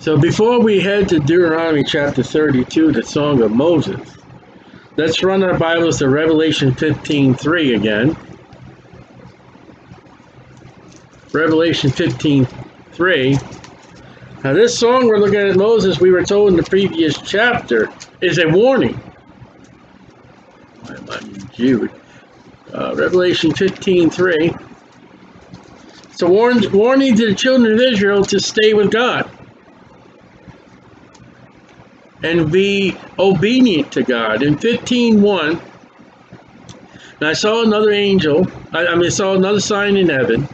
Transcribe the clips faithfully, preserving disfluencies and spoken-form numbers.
So before we head to Deuteronomy chapter thirty-two, the Song of Moses, let's run our Bibles to Revelation fifteen three again. Revelation fifteen three. Now this song we're looking at, Moses, we were told in the previous chapter, is a warning. I'm Jude. Uh, Revelation fifteen three. It's a warn, warning to the children of Israel to stay with God and be obedient to God. In fifteen one, and I saw another angel, I, I mean, I saw another sign in heaven,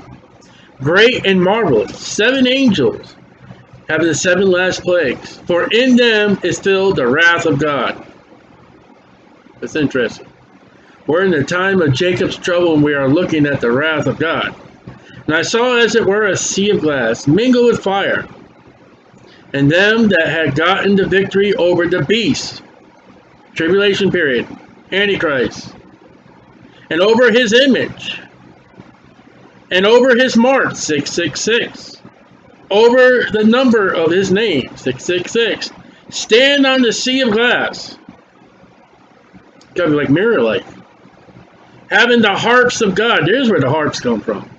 great and marvelous, seven angels having the seven last plagues, for in them is still the wrath of God. That's interesting. We're in the time of Jacob's trouble, and we are looking at the wrath of God. And I saw, as it were, a sea of glass mingled with fire, and them that had gotten the victory over the beast, tribulation period, Antichrist, and over his image, and over his mark, six six six, over the number of his name, six six six, stand on the sea of glass. Gotta be like mirror light. Having the harps of God. There's where the harps come from.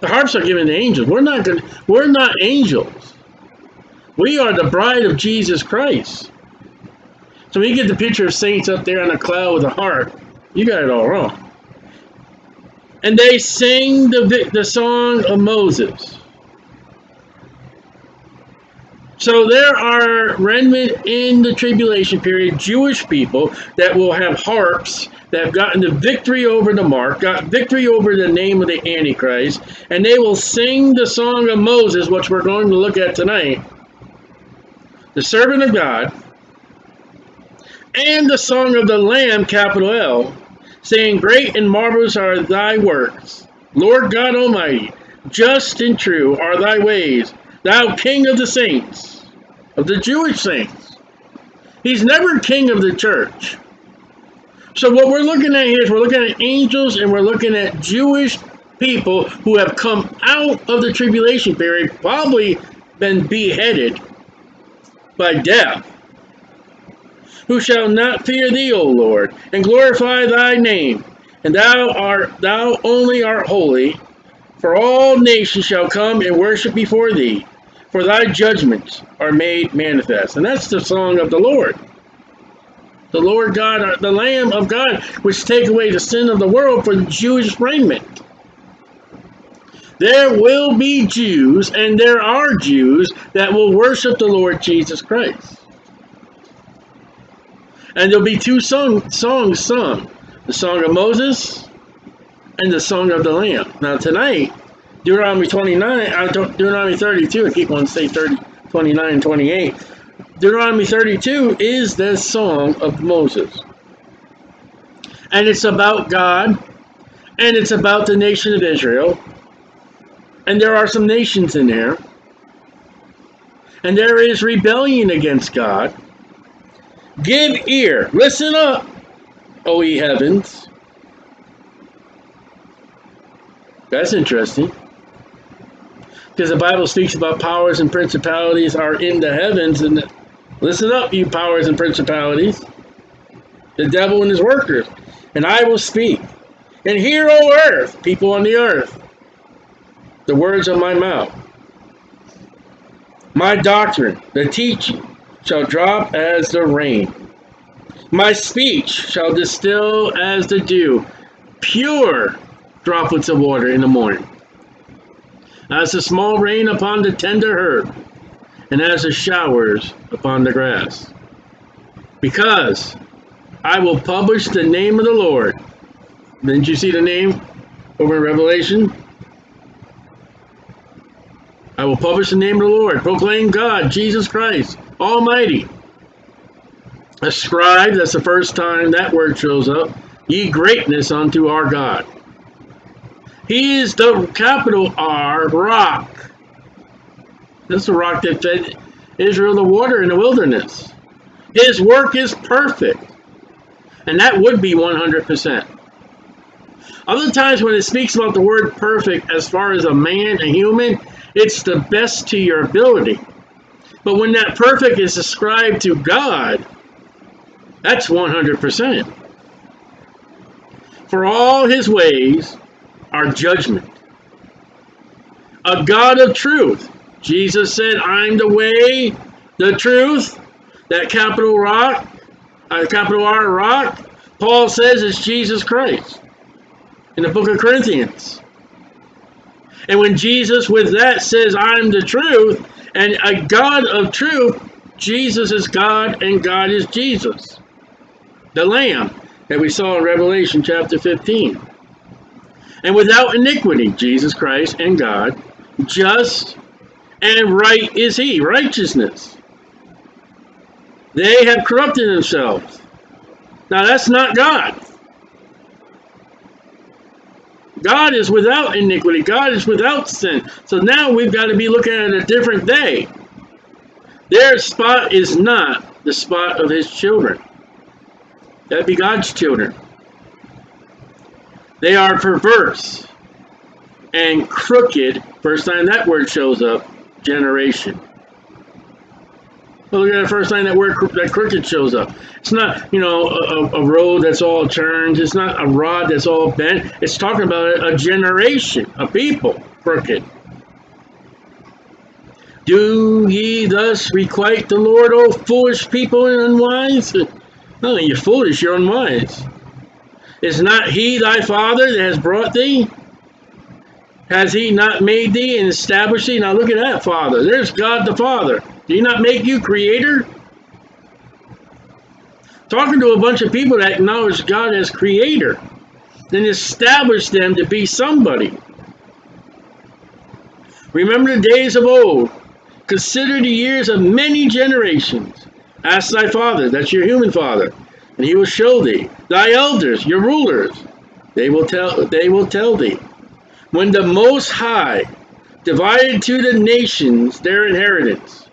The harps are given to angels. We're not gonna, we're not angels. We are the bride of Jesus Christ. So when you get the picture of saints up there on a cloud with a harp, you got it all wrong. And they sing the, the song of Moses. So there are remnant in the tribulation period, Jewish people that will have harps that have gotten the victory over the mark, got victory over the name of the Antichrist, and they will sing the song of Moses, which we're going to look at tonight, the servant of God, and the song of the Lamb, capital L, saying, great and marvelous are thy works, Lord God Almighty, just and true are thy ways, thou King of the saints, of the Jewish saints. He's never king of the church. So what we're looking at here is we're looking at angels and we're looking at Jewish people who have come out of the tribulation period, probably been beheaded by death, who shall not fear thee, O Lord, and glorify thy name. And thou art, thou only art holy, for all nations shall come and worship before thee, for thy judgments are made manifest. And that's the song of the Lord. The Lord God, the Lamb of God, which take away the sin of the world for the Jewish remnant. There will be Jews, and there are Jews, that will worship the Lord Jesus Christ. And there'll be two song, songs sung. The Song of Moses and the Song of the Lamb. Now tonight, Deuteronomy twenty-nine, uh, Deuteronomy thirty-two, I keep on saying thirty, twenty-nine and twenty-eight. Deuteronomy thirty-two is the Song of Moses. And it's about God, and it's about the nation of Israel. And there are some nations in there. And there is rebellion against God. Give ear, listen up, O ye heavens. That's interesting, because the Bible speaks about powers and principalities are in the heavens. And listen up, you powers and principalities, the devil and his workers. And I will speak, and hear, O earth, people on the earth, the words of my mouth. My doctrine, the teaching, shall drop as the rain. My speech shall distill as the dew, pure droplets of water in the morning, as the small rain upon the tender herb, and as the showers upon the grass. Because I will publish the name of the Lord. Didn't you see the name over in Revelation? I will publish the name of the Lord. Proclaim God, Jesus Christ, Almighty. Ascribe, that's the first time that word shows up, ye greatness unto our God. He is the capital R, rock. That's the rock that fed Israel the water in the wilderness. His work is perfect. And that would be one hundred percent. Other times when it speaks about the word perfect as far as a man, a human, It's the best to your ability. But when that perfect is ascribed to God, that's one hundred percent. For all his ways are judgment. A God of truth. Jesus said, I'm the way, the truth, that capital rock, uh, capital R rock. Paul says it's Jesus Christ in the book of Corinthians. And when Jesus with that says, I'm the truth, and a God of truth, Jesus is God and God is Jesus, the Lamb that we saw in Revelation chapter fifteen. And without iniquity, Jesus Christ and God, just and right is he, righteousness. They have corrupted themselves. Now that's not God. God is without iniquity. God is without sin. So now we've got to be looking at a different day. Their spot is not the spot of his children. That'd be God's children. They are perverse and crooked. First time that word shows up, generation. Well, look at the first time that word that crooked shows up. It's not, you know, a, a road that's all turned. It's not a rod that's all bent. It's talking about a generation, a people, crooked. Do ye thus requite the Lord, O foolish people and unwise? No, you're foolish, you're unwise. Is not he thy father that has brought thee? Has he not made thee and established thee? Now look at that, Father. There's God the Father. Did he not make you creator? Talking to a bunch of people that acknowledge God as creator, then establish them to be somebody. Remember the days of old. Consider the years of many generations. Ask thy father, that's your human father, and he will show thee. Thy elders, your rulers, they will tell, they will tell thee. When the Most High divided to the nations their inheritance.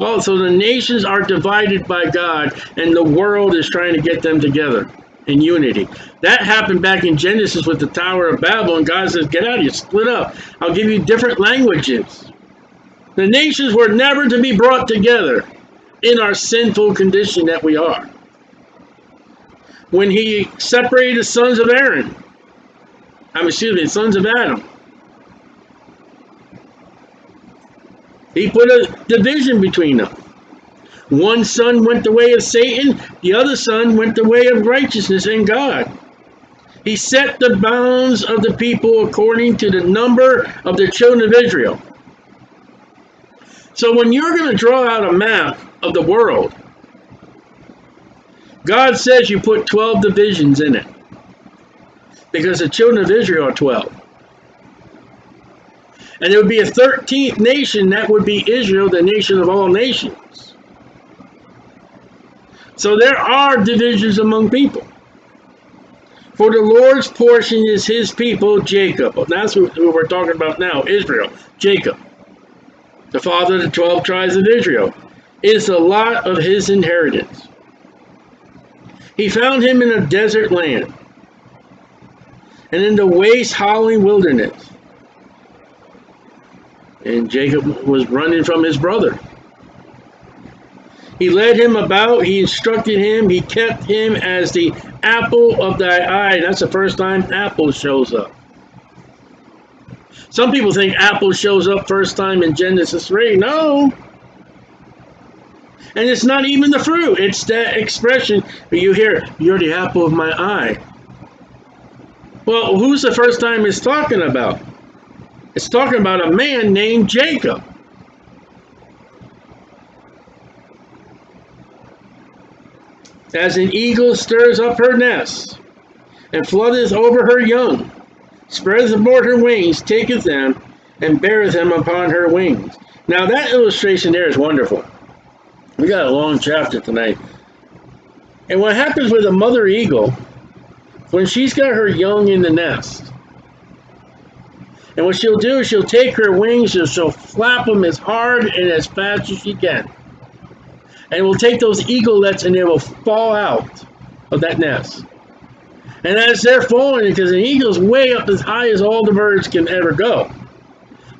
Oh, so the nations are divided by God, and the world is trying to get them together in unity. That happened back in Genesis with the Tower of Babel, and God says, get out of here, split up. I'll give you different languages. The nations were never to be brought together in our sinful condition that we are. When he separated the sons of Aaron, I'm excuse me, sons of Adam. He put a division between them. One son went the way of Satan, the other son went the way of righteousness in God. He set the bounds of the people according to the number of the children of Israel. So when you're going to draw out a map of the world, God says you put twelve divisions in it. Because the children of Israel are twelve. And there would be a thirteenth nation, that would be Israel, the nation of all nations. So there are divisions among people. For the Lord's portion is his people, Jacob. Well, that's who, who we're talking about now, Israel, Jacob. The father of the twelve tribes of Israel is the lot of his inheritance. He found him in a desert land. And in the waste howling wilderness. And Jacob was running from his brother. He led him about. He instructed him. He kept him as the apple of thy eye. That's the first time apple shows up. Some people think apple shows up first time in Genesis three. No. And it's not even the fruit. It's that expression. But you hear, you're the apple of my eye. Well, who's the first time it's talking about? It's talking about a man named Jacob. As an eagle stirs up her nest, and floodeth over her young, spreadeth abroad her wings, taketh them, and beareth them upon her wings. Now that illustration there is wonderful. We got a long chapter tonight. And what happens with a mother eagle, when she's got her young in the nest, and what she'll do is she'll take her wings and she'll flap them as hard and as fast as she can, and will take those eaglets and they will fall out of that nest. And as they're falling, because an eagle's way up as high as all the birds can ever go,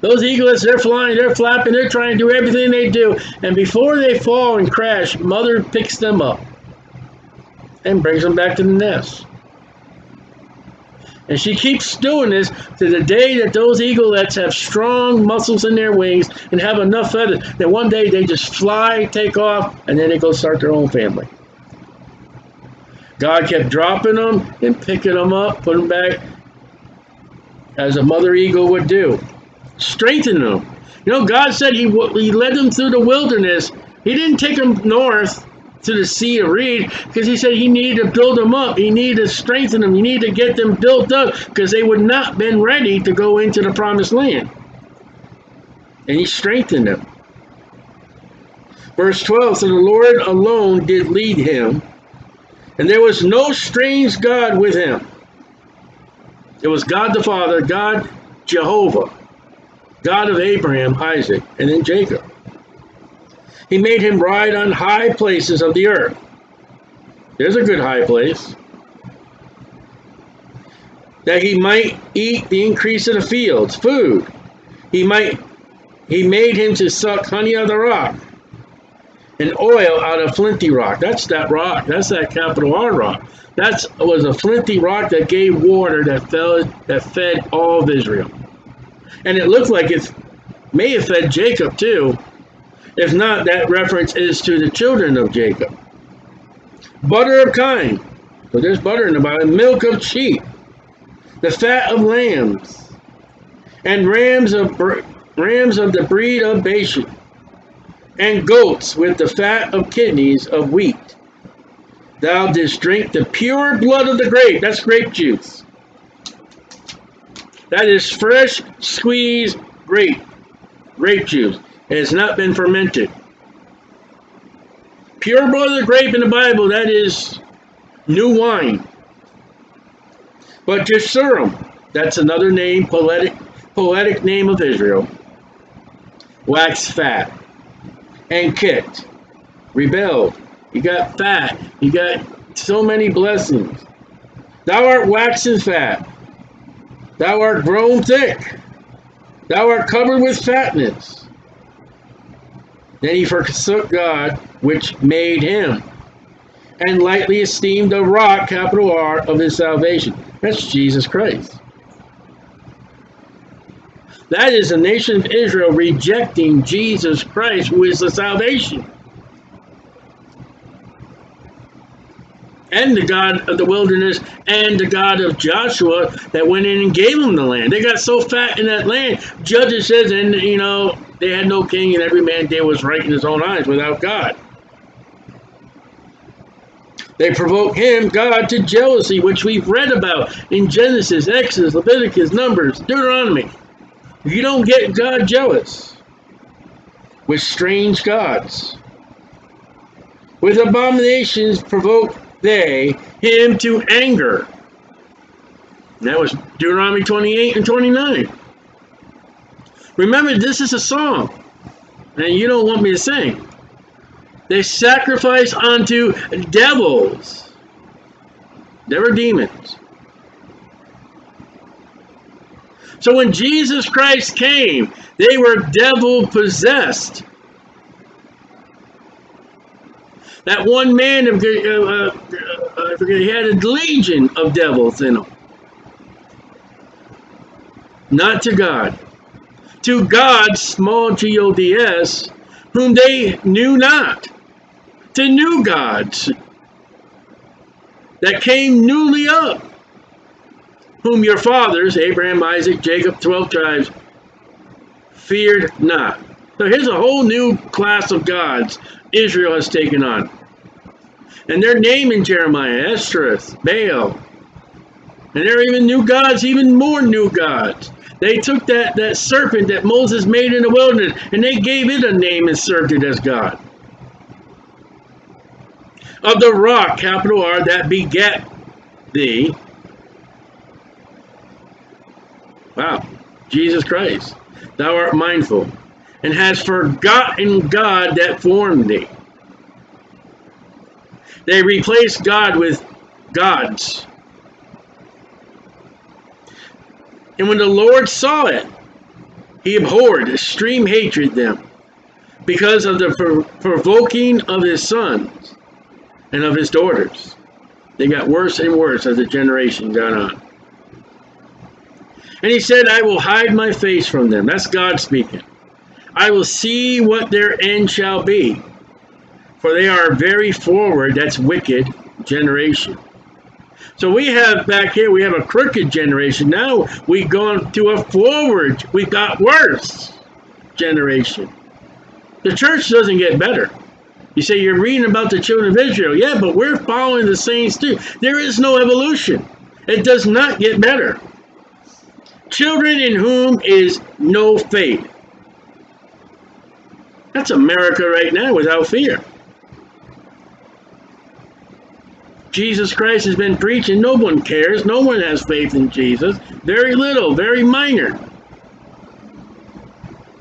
Those eaglets, they're flying, they're flapping, they're trying to do everything they do. And before they fall and crash, Mother picks them up and brings them back to the nest. And she keeps doing this to the day that those eaglets have strong muscles in their wings and have enough feathers that one day they just fly, take off, and then they go start their own family. God kept dropping them and picking them up, putting them back, as a mother eagle would do. Strengthen them. You know, God said he, he led them through the wilderness. He didn't take them north to the sea of reed, because he said he needed to build them up. He needed to strengthen them. He needed to get them built up, because they would not have been ready to go into the promised land. And he strengthened them. Verse twelve, so the Lord alone did lead him, and there was no strange God with him. It was God the Father, God Jehovah, God of Abraham, Isaac, and then Jacob. He made him ride on high places of the earth. There's a good high place. That he might eat the increase of the fields, food. He might, he made him to suck honey out of the rock, and oil out of flinty rock. That's that rock. That's that capital R rock. That was a flinty rock that gave water that fell, that fed all of Israel. And it looked like it may have fed Jacob too. If not, that reference is to the children of Jacob. Butter of kine. So there's butter in the Bible. Milk of sheep. The fat of lambs. And rams of, rams of the breed of Bashan. And goats with the fat of kidneys of wheat. Thou didst drink the pure blood of the grape. That's grape juice. That is fresh squeezed grape. Grape juice. It has not been fermented. Pure blood of the grape in the Bible, that is new wine. But Jeshurun, that's another name, poetic, poetic name of Israel, waxed fat and kicked, rebelled. You got fat. You got so many blessings. Thou art waxen fat. Thou art grown thick. Thou art covered with fatness. Then he forsook God, which made him, and lightly esteemed the rock, capital R, of his salvation. That's Jesus Christ. That is the nation of Israel rejecting Jesus Christ, who is the salvation. And the God of the wilderness, and the God of Joshua that went in and gave them the land. They got so fat in that land. Judges says, and you know, they had no king, and every man there was right in his own eyes without God. They provoke him, God, to jealousy, which we've read about in Genesis, Exodus, Leviticus, Numbers, Deuteronomy. You don't get God jealous with strange gods. With abominations provoke they him to anger. And that was Deuteronomy twenty-eight and twenty-nine. Remember, this is a song, and you don't want me to sing. They sacrifice unto devils. They were demons. So when Jesus Christ came, they were devil-possessed. That one man, uh, uh, I forget, he had a legion of devils in him. Not to God. To God, small G O D S, whom they knew not. To new gods that came newly up, whom your fathers, Abraham, Isaac, Jacob, twelve tribes, feared not. So here's a whole new class of gods Israel has taken on. And their name in Jeremiah, Esdras, Baal. And there are even new gods, even more new gods. They took that, that serpent that Moses made in the wilderness, and they gave it a name and served it as God. Of the rock, capital R, that begat thee. Wow, Jesus Christ, thou art mindful, and hast forgotten God that formed thee. They replaced God with gods. And when the Lord saw it, He abhorred extreme hatred them because of the provoking of his sons and of his daughters. They got worse and worse as the generation got on. And he said, I will hide my face from them. That's God speaking. I will see what their end shall be. For they are very forward, that's wicked, generation. So we have back here, we have a crooked generation. Now we've gone to a forward, we've got worse generation. The church doesn't get better. You say you're reading about the children of Israel. Yeah, but we're following the saints too. There is no evolution. It does not get better. Children in whom is no faith. That's America right now without fear. Jesus Christ has been preaching. No one cares. No one has faith in Jesus. Very little, very minor.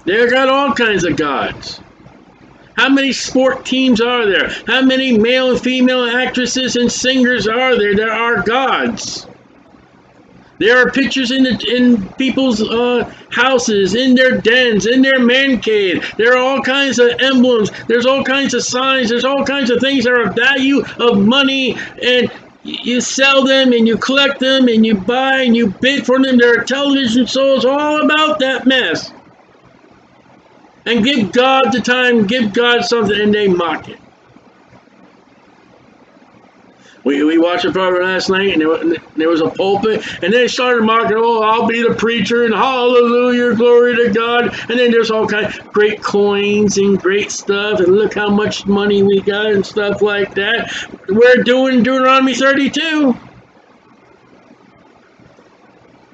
They've got all kinds of gods. How many sport teams are there? How many male and female actresses and singers are there? There are gods. There are pictures in the, in people's uh, houses, in their dens, in their man cave. There are all kinds of emblems. There's all kinds of signs. There's all kinds of things that are of value, of money, and you sell them and you collect them and you buy and you bid for them. There are television shows all about that mess. And give God the time, give God something, and they mock it. We, we watched a program last night, and there, and there was a pulpit, and they started mocking, oh, I'll be the preacher, and hallelujah, glory to God. And then there's all kinds of great coins and great stuff, and look how much money we got and stuff like that. We're doing Deuteronomy thirty-two.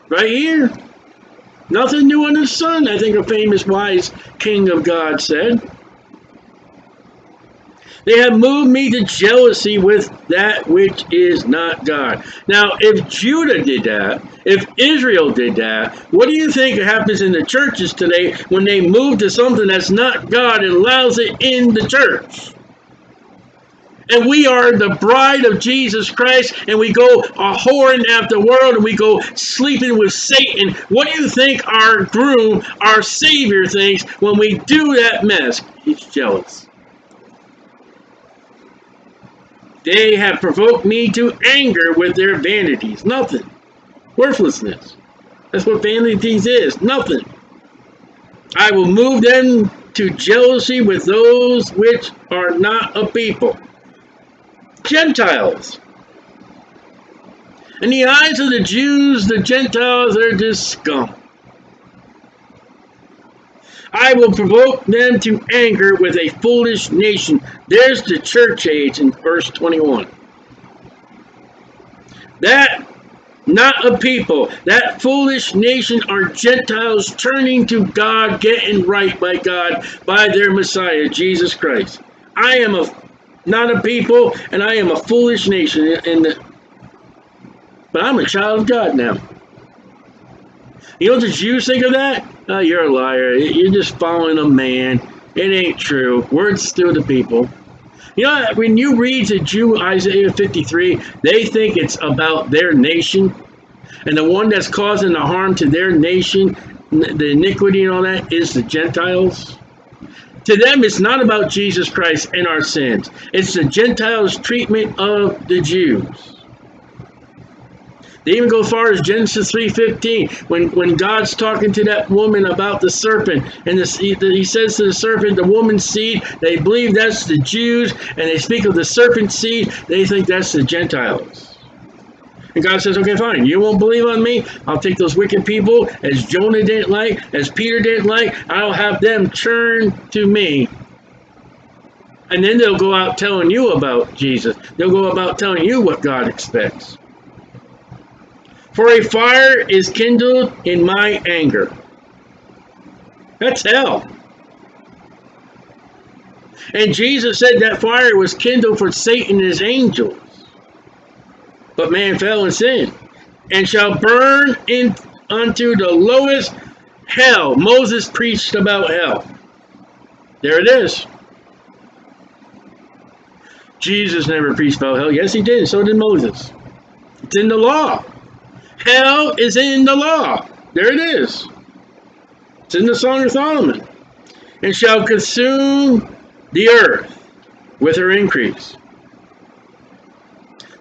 Right here. Nothing new under the sun, I think a famous wise king of God said. They have moved me to jealousy with that which is not God. Now, if Judah did that, if Israel did that, what do you think happens in the churches today when they move to something that's not God and allows it in the church? And we are the bride of Jesus Christ, and we go a whoring after the world, and we go sleeping with Satan. What do you think our groom, our Savior, thinks when we do that mess? He's jealous. They have provoked me to anger with their vanities. Nothing. Worthlessness. That's what vanities is. Nothing. I will move them to jealousy with those which are not a people. Gentiles. In the eyes of the Jews, the Gentiles are just scum. I will provoke them to anger with a foolish nation. There's the church age in verse twenty-one. That not a people, that foolish nation are Gentiles turning to God, getting right by God, by their Messiah, Jesus Christ. I am a not a people, and I am a foolish nation. In the, but I'm a child of God now. You know what the Jews think of that? Oh, you're a liar. You're just following a man. It ain't true. Words through the people. You know, when you read the Jew Isaiah fifty-three, they think it's about their nation. And the one that's causing the harm to their nation, the iniquity and all that, is the Gentiles. To them, it's not about Jesus Christ and our sins. It's the Gentiles' treatment of the Jews. They even go as far as Genesis three fifteen, when, when God's talking to that woman about the serpent, and this, he, he says to the serpent, the woman's seed, they believe that's the Jews, and they speak of the serpent's seed, they think that's the Gentiles. And God says, okay, fine, you won't believe on me, I'll take those wicked people, as Jonah didn't like, as Peter didn't like, I'll have them turn to me. And then they'll go out telling you about Jesus. They'll go about telling you what God expects. For a fire is kindled in my anger. That's hell. And Jesus said that fire was kindled for Satan and his angels. But man fell in sin, and shall burn in unto the lowest hell. Moses preached about hell. There it is. Jesus never preached about hell. Yes, he did. So did Moses. It's in the law. Hell is in the law. There it is. It's in the Song of Solomon. And shall consume the earth with her increase.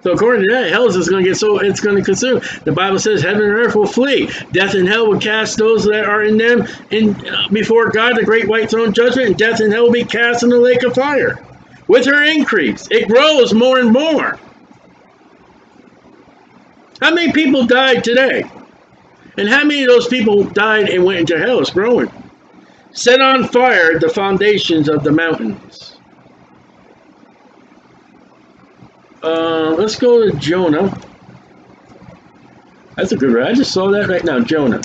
So according to that, hell is just going to get so it's going to consume. The Bible says heaven and earth will flee. Death and hell will cast those that are in them in, uh, before God, the great white throne judgment. And death and hell will be cast in the lake of fire. With her increase, it grows more and more. How many people died today? And how many of those people died and went into hell? It's growing. Set on fire the foundations of the mountains. Uh, let's go to Jonah. That's a good one. I just saw that right now. Jonah.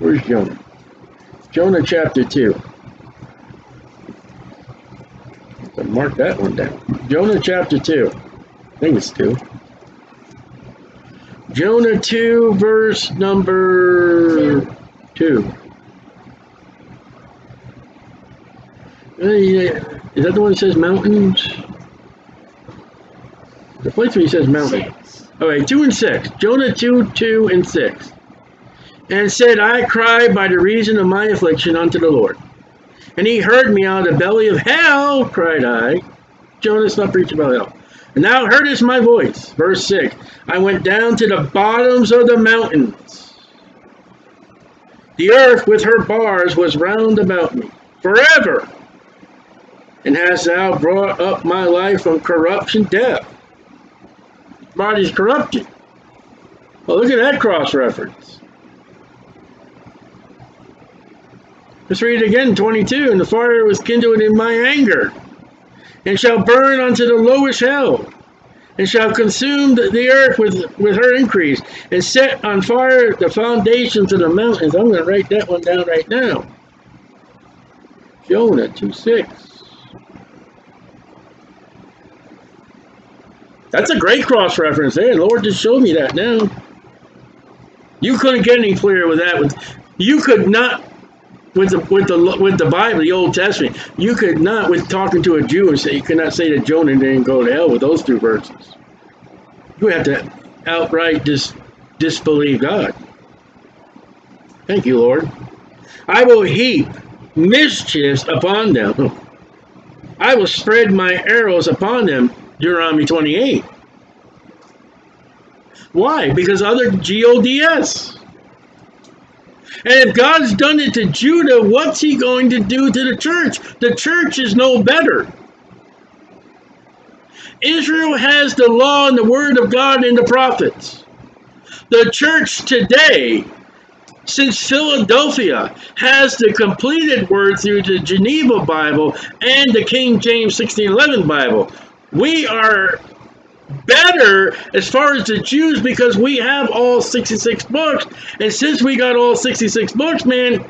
Where's Jonah? Jonah chapter two. I'll mark that one down. Jonah chapter two. I think it's two. Jonah two, verse number two. Is that the one that says mountains? The place where he says mountain. Alright, two and six. Jonah two, two and six. And said, I cried by the reason of my affliction unto the Lord. And he heard me out of the belly of hell, cried I. Jonah's not preaching about hell. And thou heardest my voice. Verse six. I went down to the bottoms of the mountains. The earth with her bars was round about me forever. And hast thou brought up my life from corruption, death. Body's corrupted. Well, look at that cross reference. Let's read it again, twenty-two. And the fire was kindled in my anger, and shall burn unto the lowest hell, and shall consume the earth with, with her increase, and set on fire the foundations of the mountains. I'm going to write that one down right now. Jonah two six. That's a great cross-reference there. Lord, just show me that now. You couldn't get any clearer with that. With you could not, with the with the with the Bible, the Old Testament, you could not, with talking to a Jew, and say you could not say that Jonah didn't go to hell with those two verses. You have to outright dis disbelieve God. Thank you, Lord. I will heap mischiefs upon them. I will spread my arrows upon them. Deuteronomy twenty-eight. Why? Because other G O D S. And if God's done it to Judah, what's he going to do to the church? The church is no better. Israel has the law and the word of God and the prophets. The church today, since Philadelphia, has the completed word through the Geneva Bible and the King James sixteen eleven Bible. We are better as far as the Jews because we have all sixty-six books. And since we got all sixty-six books, man,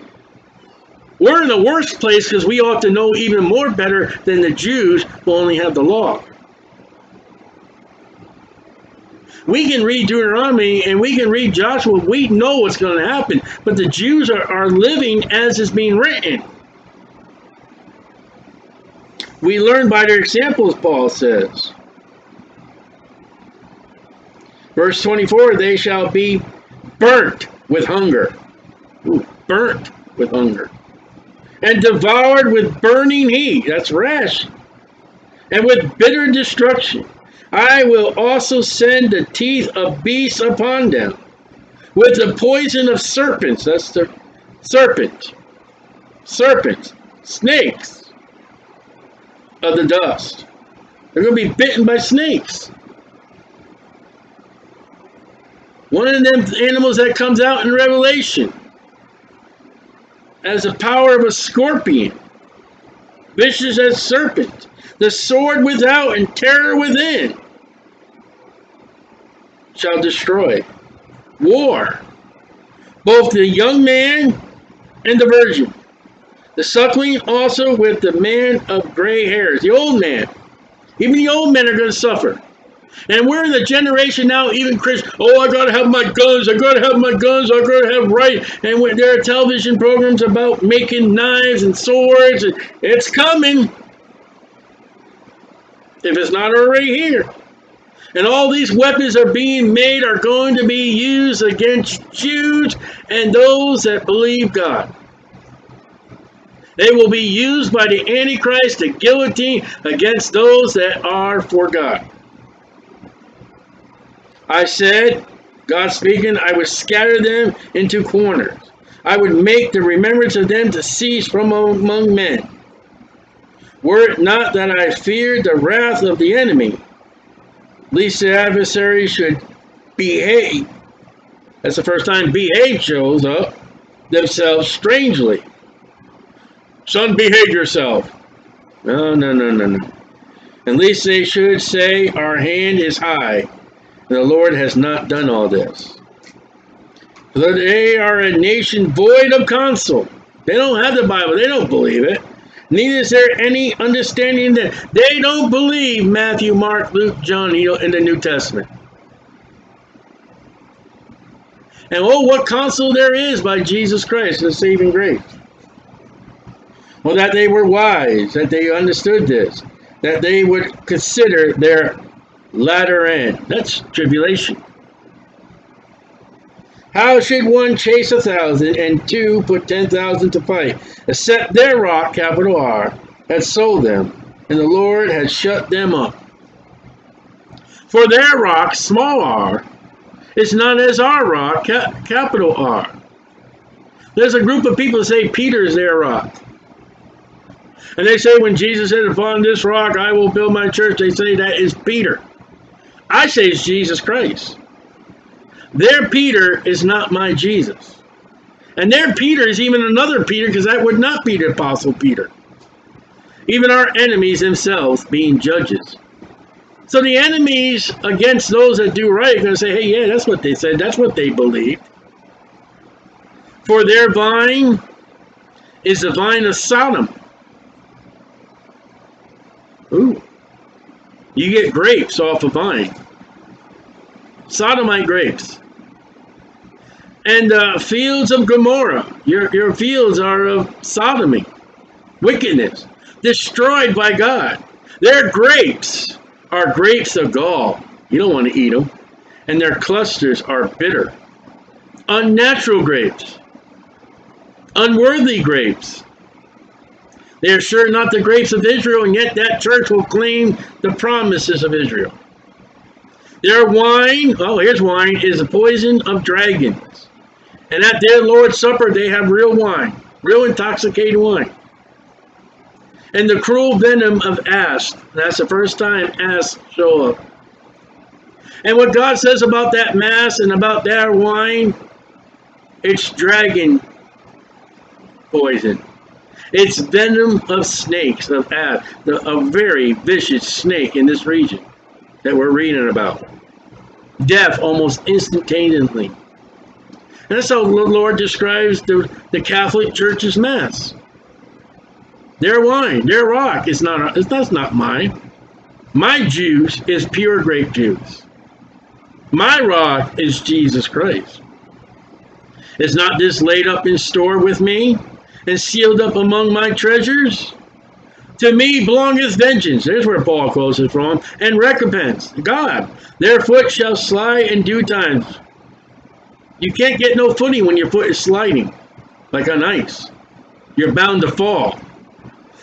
we're in the worst place because we ought to know even more better than the Jews who only have the law. We can read Deuteronomy and we can read Joshua. We know what's going to happen. But the Jews are, are living as is being written. We learn by their examples, Paul says. Verse twenty-four, they shall be burnt with hunger. Ooh, burnt with hunger. And devoured with burning heat. That's rash. And with bitter destruction. I will also send the teeth of beasts upon them. With the poison of serpents. That's the serpent. Serpents. Snakes. Of the dust. They're going to be bitten by snakes. One of them animals that comes out in Revelation has the power of a scorpion, vicious as serpent, the sword without and terror within shall destroy. War, both the young man and the virgin. The suckling also with the man of gray hairs, the old man. Even the old men are going to suffer. And we're in the generation now, even Christians, oh, I got to have my guns, I got to have my guns, I got to have right. And when there are television programs about making knives and swords, and it's coming. If it's not already here. And all these weapons are being made are going to be used against Jews and those that believe God. They will be used by the Antichrist to guillotine against those that are for God. I said, God speaking, I would scatter them into corners. I would make the remembrance of them to cease from among men. Were it not that I feared the wrath of the enemy, lest the adversary should behave, that's the first time behave shows up, themselves strangely. Son, behave yourself. No, no, no, no, no. And lest they should say, our hand is high. The Lord has not done all this. For they are a nation void of counsel. They don't have the Bible. They don't believe it. Neither is there any understanding that they don't believe Matthew, Mark, Luke, John in the New Testament. And oh, what counsel there is by Jesus Christ, the saving grace. Well, that they were wise, that they understood this, that they would consider their latter end. That's tribulation. How should one chase a thousand and two put ten thousand to fight, except their rock, capital R, had sold them, and the Lord had shut them up? For their rock, small r, is not as our rock, ca capital R. There's a group of people that say Peter is their rock. And they say when Jesus said, upon this rock I will build my church, they say that is Peter. I say it's Jesus Christ. Their Peter is not my Jesus. And their Peter is even another Peter, because that would not be the Apostle Peter. Even our enemies themselves being judges. So the enemies against those that do right are going to say, hey, yeah, that's what they said. That's what they believed. For their vine is the vine of Sodom. Ooh. You get grapes off a vine. Sodomite grapes. And uh, fields of Gomorrah. Your, your fields are of sodomy. Wickedness. Destroyed by God. Their grapes are grapes of gall. You don't want to eat them. And their clusters are bitter. Unnatural grapes. Unworthy grapes. They are sure not the grapes of Israel, and yet that church will claim the promises of Israel. Their wine, oh, here's wine, is the poison of dragons. And at their Lord's Supper, they have real wine, real intoxicated wine. And the cruel venom of asps. That's the first time asps show up. And what God says about that mass and about their wine, it's dragon poison. It's venom of snakes, of asps, a very vicious snake in this region that we're reading about. Death almost instantaneously. And that's how the Lord describes the, the Catholic Church's mass. Their wine, their rock, is not, that's not mine. My juice is pure grape juice. My rock is Jesus Christ. Is not this laid up in store with me? And sealed up among my treasures? To me belongeth vengeance. There's where Paul quotes it from. And recompense. God. Their foot shall slide in due time. You can't get no footing when your foot is sliding. Like on ice. You're bound to fall.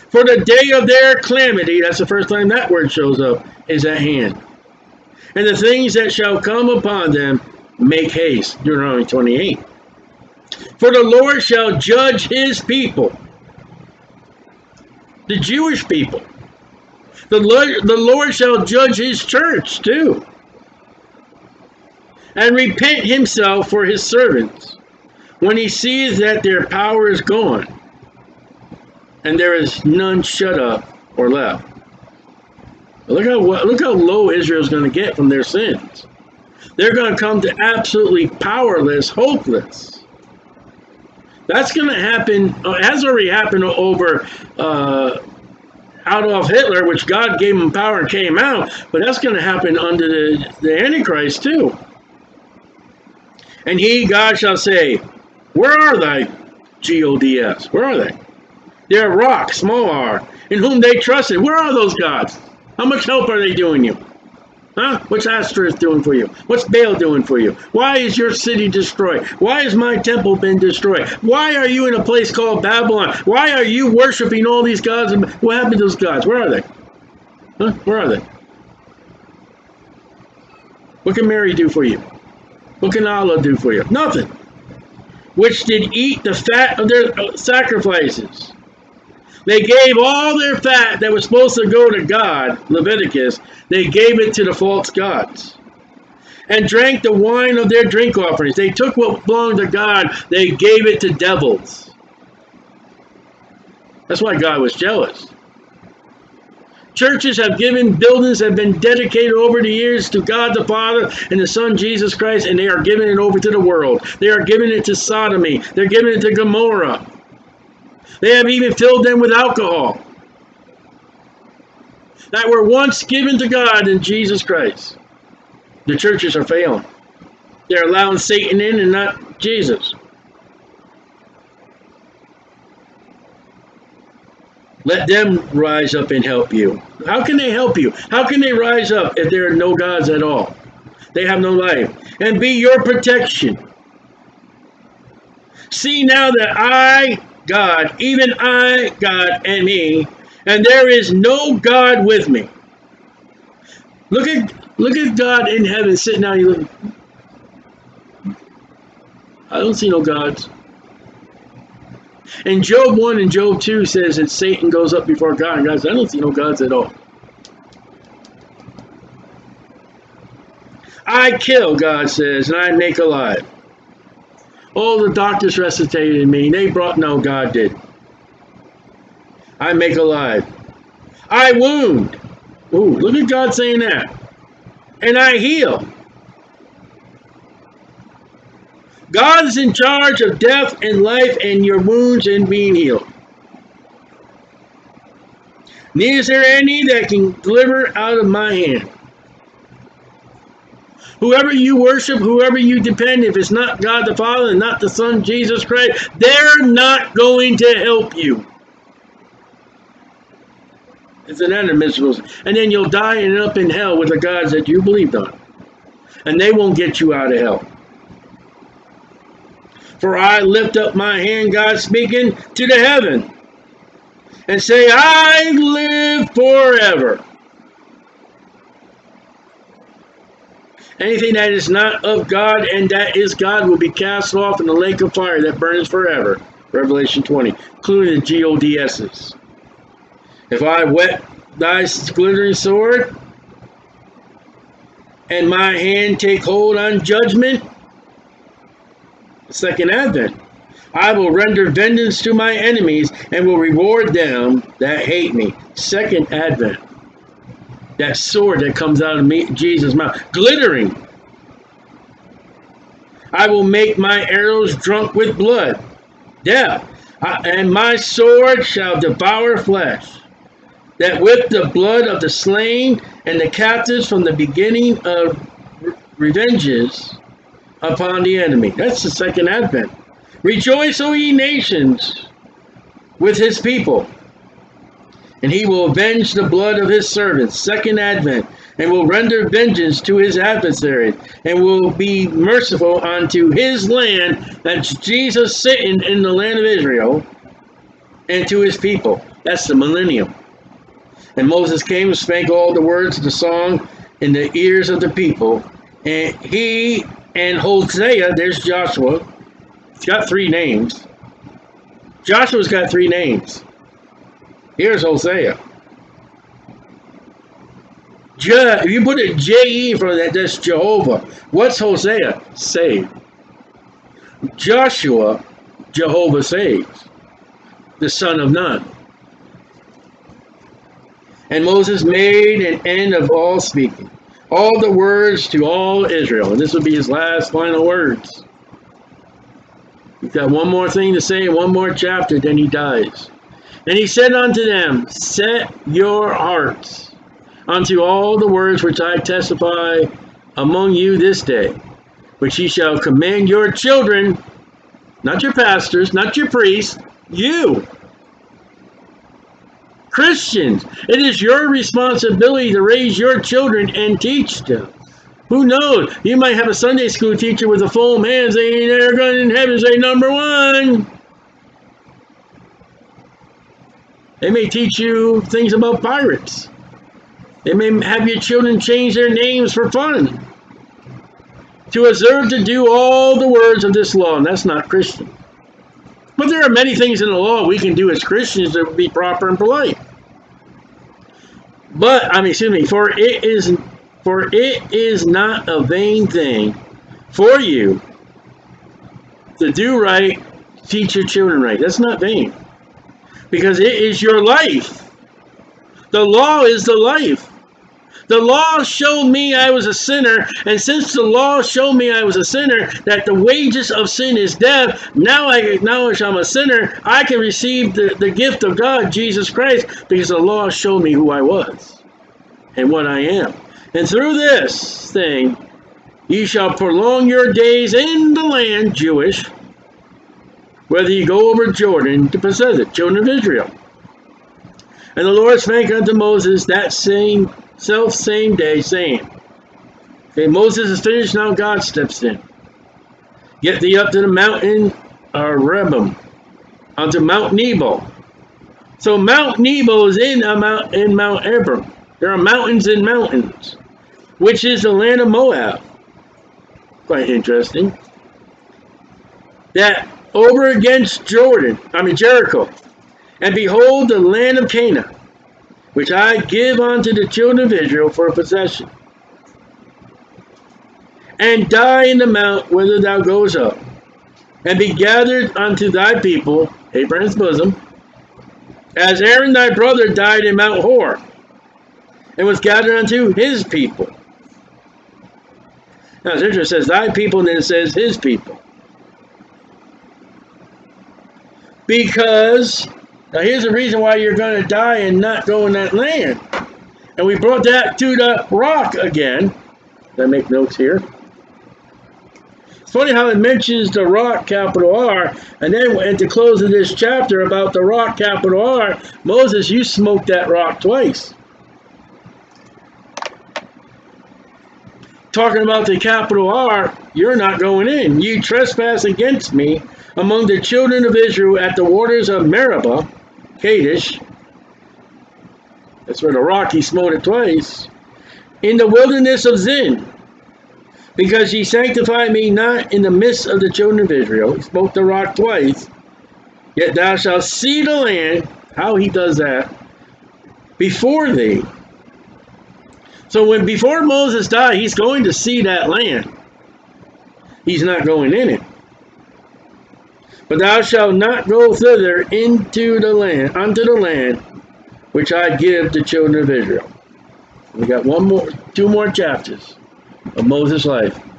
For the day of their calamity. That's the first time that word shows up. Is at hand. And the things that shall come upon them. Make haste. Deuteronomy twenty-eight. For the Lord shall judge his people, the Jewish people. The Lord, the Lord shall judge his church too, and repent himself for his servants, when he sees that their power is gone, and there is none shut up or left. Look how, look how low Israel is going to get from their sins. They're going to come to absolutely powerless, hopeless. That's going to happen, has already happened over uh, Adolf Hitler, which God gave him power and came out, but that's going to happen under the, the Antichrist too. And he, God, shall say, where are thy gods? Where are they? They're rock, small r, in whom they trusted. Where are those gods? How much help are they doing you? Huh? What's Asterisk doing for you? What's Baal doing for you? Why is your city destroyed? Why has my temple been destroyed? Why are you in a place called Babylon? Why are you worshiping all these gods? What happened to those gods? Where are they? Huh? Where are they? What can Mary do for you? What can Allah do for you? Nothing. Which did eat the fat of their sacrifices. They gave all their fat that was supposed to go to God, Leviticus, they gave it to the false gods. And drank the wine of their drink offerings. They took what belonged to God, they gave it to devils. That's why God was jealous. Churches have given, buildings have been dedicated over the years to God the Father and the Son, Jesus Christ, and they are giving it over to the world. They are giving it to sodomy. They're giving it to Gomorrah. They have even filled them with alcohol that were once given to God in Jesus Christ. The churches are failing. They're allowing Satan in and not Jesus. Let them rise up and help you. How can they help you? How can they rise up if there are no gods at all? They have no life. And be your protection. See now that I, God, even I, God, am He, and there is no God with me. Look at look at God in heaven sitting down. You look. I don't see no gods. And Job one and Job two says that Satan goes up before God, and God says, I don't see no gods at all. I kill, God says, and I make alive. Oh, the doctors resuscitated me. They brought, no, God did. I make alive. I wound. Ooh, look at God saying that. And I heal. God is in charge of death and life and your wounds and being healed. Neither is there any that can deliver out of my hand. Whoever you worship, whoever you depend, if it's not God the Father and not the Son, Jesus Christ, they're not going to help you. It's an inadmissible. And then you'll die and end up in hell with the gods that you believed on. And they won't get you out of hell. For I lift up my hand, God speaking, to the heaven, and say, I live forever. Anything that is not of God and that is God will be cast off in the lake of fire that burns forever. Revelation twenty, including the G O D S's. If I wet thy glittering sword, and my hand take hold on judgment, second advent, I will render vengeance to my enemies and will reward them that hate me. Second advent. That sword that comes out of me, Jesus' mouth, glittering. I will make my arrows drunk with blood, death, I, and my sword shall devour flesh, that with the blood of the slain and the captives from the beginning of re revenges upon the enemy. That's the second advent. Rejoice, O ye nations, with his people. And he will avenge the blood of his servants, second advent, and will render vengeance to his adversaries, and will be merciful unto his land, that's Jesus sitting in the land of Israel, and to his people. That's the millennium. And Moses came and spake all the words of the song in the ears of the people. And he and Hosea, there's Joshua, he's got three names. Joshua's got three names. Here's Hosea. Je, if you put a J E for that, that's Jehovah. What's Hosea? Saved. Joshua, Jehovah saves. The son of Nun. And Moses made an end of all speaking. All the words to all Israel. And this would be his last final words. He's got one more thing to say, one more chapter, then he dies. And he said unto them, set your hearts unto all the words which I testify among you this day, which ye shall command your children, not your pastors, not your priests, you. Christians, it is your responsibility to raise your children and teach them. Who knows? You might have a Sunday school teacher with a foam hand saying they're going to heaven, say number one. They may teach you things about pirates. They may have your children change their names for fun. To observe to do all the words of this law, and that's not Christian. But there are many things in the law we can do as Christians that would be proper and polite. But I mean, excuse me, for it is for it is not a vain thing for you to do right, teach your children right. That's not vain. Because it is your life. The law is the life. The law showed me I was a sinner, and since the law showed me I was a sinner, that the wages of sin is death, now I acknowledge I'm a sinner, I can receive the, the gift of God, Jesus Christ, because the law showed me who I was and what I am. And through this thing, you shall prolong your days in the land, Jewish, whether you go over Jordan to possess it, children of Israel. And the Lord spake unto Moses that same self same day, saying, okay, Moses is finished, now God steps in. Get thee up to the mountain of Rebim, unto Mount Nebo. So Mount Nebo is in, a mount, in Mount Ebrim. There are mountains in mountains, which is the land of Moab. Quite interesting. That over against Jordan, I mean Jericho. And behold, the land of Canaan, which I give unto the children of Israel for a possession. And die in the mount whither thou goest up, and be gathered unto thy people, Abraham's bosom, as Aaron thy brother died in Mount Hor, and was gathered unto his people. Now, it's interesting, it says thy people, and then it says his people. Because... now here's the reason why you're going to die and not go in that land. And we brought that to the rock again. I make notes here. It's funny how it mentions the rock, capital R, and then at the close of this chapter about the rock, capital R, Moses, you smoked that rock twice. Talking about the capital R, you're not going in. You trespass against me among the children of Israel at the waters of Meribah, Kadesh, that's where the rock he smote it twice, in the wilderness of Zin, because ye sanctify me not in the midst of the children of Israel. He smote the rock twice. Yet thou shalt see the land, how he does that, before thee. So when before Moses died, he's going to see that land. He's not going in it. But thou shalt not go thither into the land, unto the land which I give the children of Israel. We got one more, two more chapters of Moses' life.